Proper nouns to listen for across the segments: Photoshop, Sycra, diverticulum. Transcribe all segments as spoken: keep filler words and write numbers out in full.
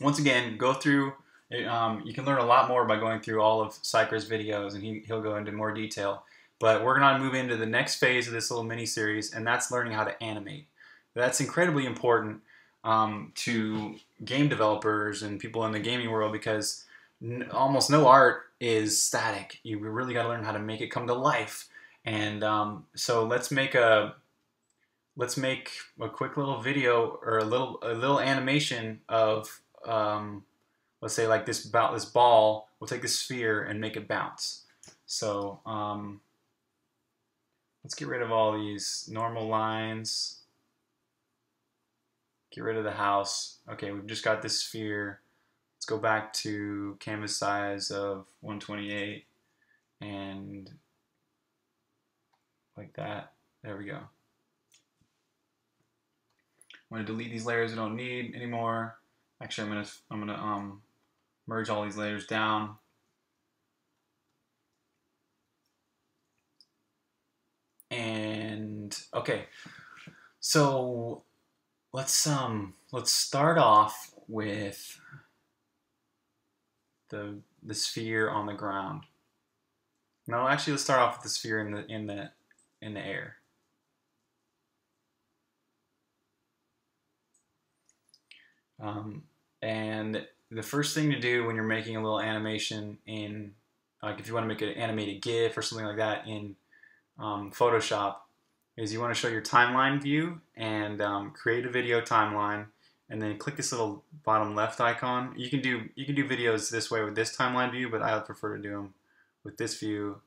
once again, go through, um, you can learn a lot more by going through all of Sycra's videos, and he, he'll go into more detail. But we're going to move into the next phase of this little mini-series, and that's learning how to animate. That's incredibly important um, to game developers and people in the gaming world, because n almost no art is static. You really got to learn how to make it come to life. And um, so let's make a let's make a quick little video or a little a little animation of um, let's say like this about this ball. We'll take this sphere and make it bounce. So um, let's get rid of all these normal lines. Get rid of the house. Okay, we've just got this sphere. Let's go back to canvas size of one twenty-eight and like that. There we go. I'm going to delete these layers I don't need anymore. Actually, I'm going to I'm going to um, merge all these layers down. And okay, so let's um let's start off with the the sphere on the ground. No, actually, let's start off with the sphere in the in the in the air. Um, and the first thing to do when you're making a little animation in, like if you want to make an animated GIF or something like that in um, Photoshop, is you want to show your timeline view and um, create a video timeline, and then click this little bottom left icon. You can do you can do videos this way with this timeline view, but I would prefer to do them with this view,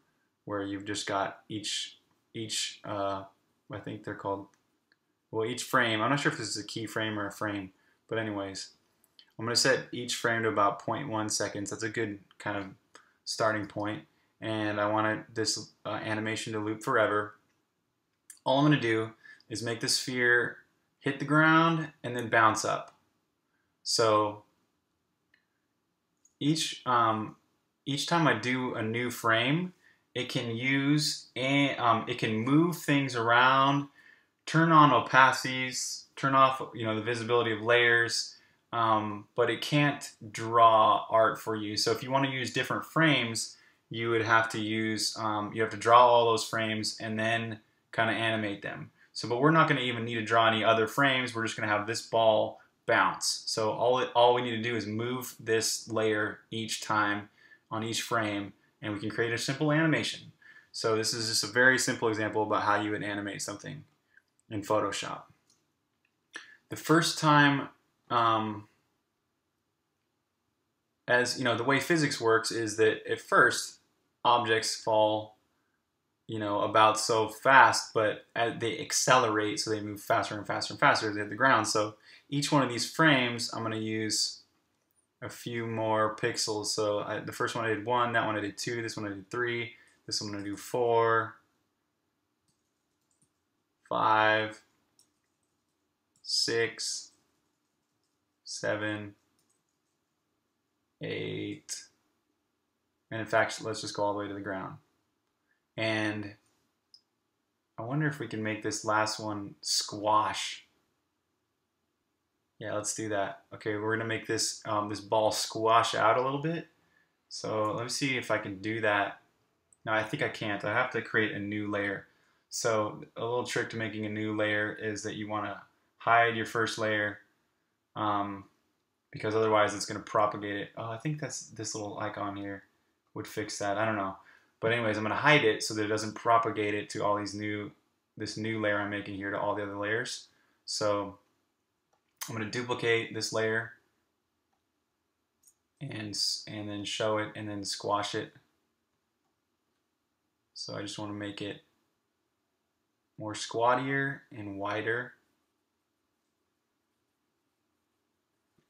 where you've just got each each uh, I think they're called, well, each frame. I'm not sure if this is a keyframe or a frame. But anyways, I'm going to set each frame to about zero point one seconds. That's a good kind of starting point. And I wanted this uh, animation to loop forever. All I'm going to do is make the sphere hit the ground and then bounce up. So each, um, each time I do a new frame, it can use, and, um, it can move things around, turn on opacities, turn off, you know, the visibility of layers, um, but it can't draw art for you. So if you want to use different frames, you would have to use, um, you have to draw all those frames and then kind of animate them. So, but we're not going to even need to draw any other frames. We're just going to have this ball bounce. So all it, all we need to do is move this layer each time on each frame, and we can create a simple animation. So this is just a very simple example about how you would animate something in Photoshop. The first time, um, as you know, the way physics works is that at first objects fall, you know, about so fast, but as they accelerate, so they move faster and faster and faster as they hit the ground. So each one of these frames, I'm going to use a few more pixels. So I, the first one I did one, that one I did two, this one I did three, this one I'm going to do four, five, six, seven, eight, and in fact, let's just go all the way to the ground. And I wonder if we can make this last one squash. Yeah, let's do that. Okay, we're gonna make this um, this ball squash out a little bit. So let me see if I can do that. No, I think I can't. I have to create a new layer. So a little trick to making a new layer is that you want to hide your first layer, um, because otherwise it's going to propagate it. Oh, I think that's this little icon here would fix that. I don't know, but anyways, I'm going to hide it so that it doesn't propagate it to all these new this new layer I'm making here to all the other layers. So I'm going to duplicate this layer and and then show it and then squash it. So I just want to make it more squattier and wider.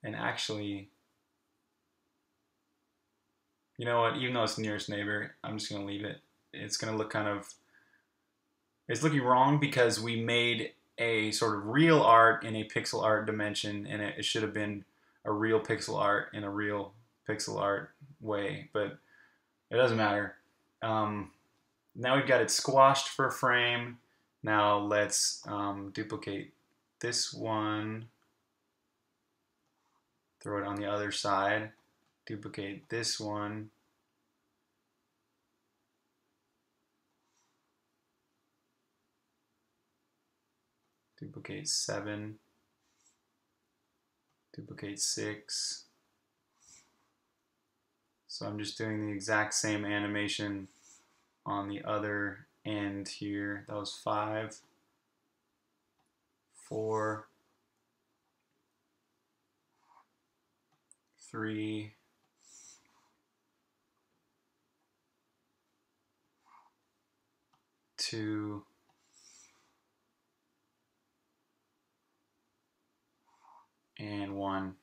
And actually, you know what, even though it's nearest neighbor, I'm just going to leave it. It's going to look kind of, it's looking wrong because we made a sort of real art in a pixel art dimension, and it, it should have been a real pixel art in a real pixel art way, but it doesn't matter. Um, now we've got it squashed for a frame. Now let's um, duplicate this one. throw it on the other side, duplicate this one, duplicate seven, duplicate six. So I'm just doing the exact same animation on the other end here. That was five, four, three, two, and one.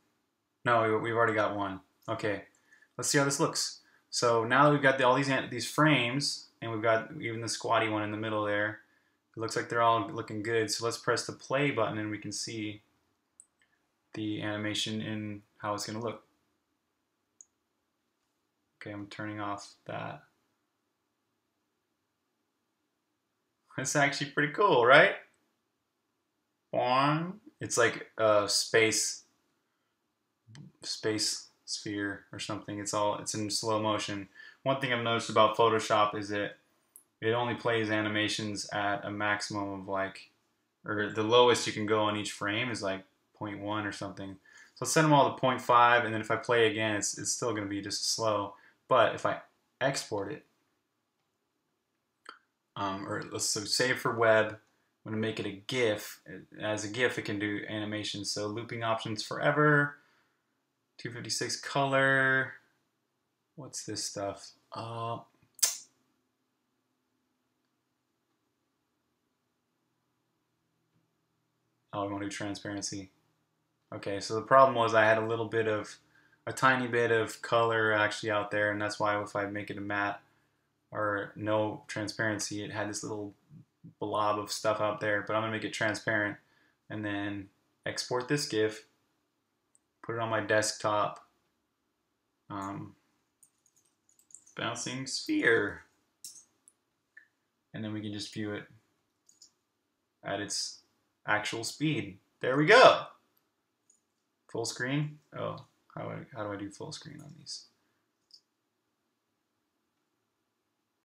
No, we've already got one. Okay, let's see how this looks. So now that we've got the, all these, these frames, and we've got even the squatty one in the middle there, it looks like they're all looking good. So let's press the play button and we can see the animation in how it's gonna look. Okay, I'm turning off that. It's actually pretty cool, right? It's like a space, space sphere or something. It's all, it's in slow motion. One thing I've noticed about Photoshop is that it only plays animations at a maximum of like, or the lowest you can go on each frame is like zero point one or something. So I'll set them all to zero point five, and then if I play again, it's, it's still gonna be just slow. But if I export it, um, or let's so save for web, I'm gonna make it a GIF. As a GIF, it can do animations. So looping options forever, two fifty-six color. What's this stuff? Uh, Oh, I want to do transparency. Okay, so the problem was I had a little bit of, a tiny bit of color actually out there, and that's why if I make it a matte or no transparency, it had this little blob of stuff out there. But I'm gonna make it transparent and then export this GIF, put it on my desktop. Um, bouncing sphere. And then we can just view it at its actual speed. There we go. Full screen. Oh, how do I, how do I do full screen on these?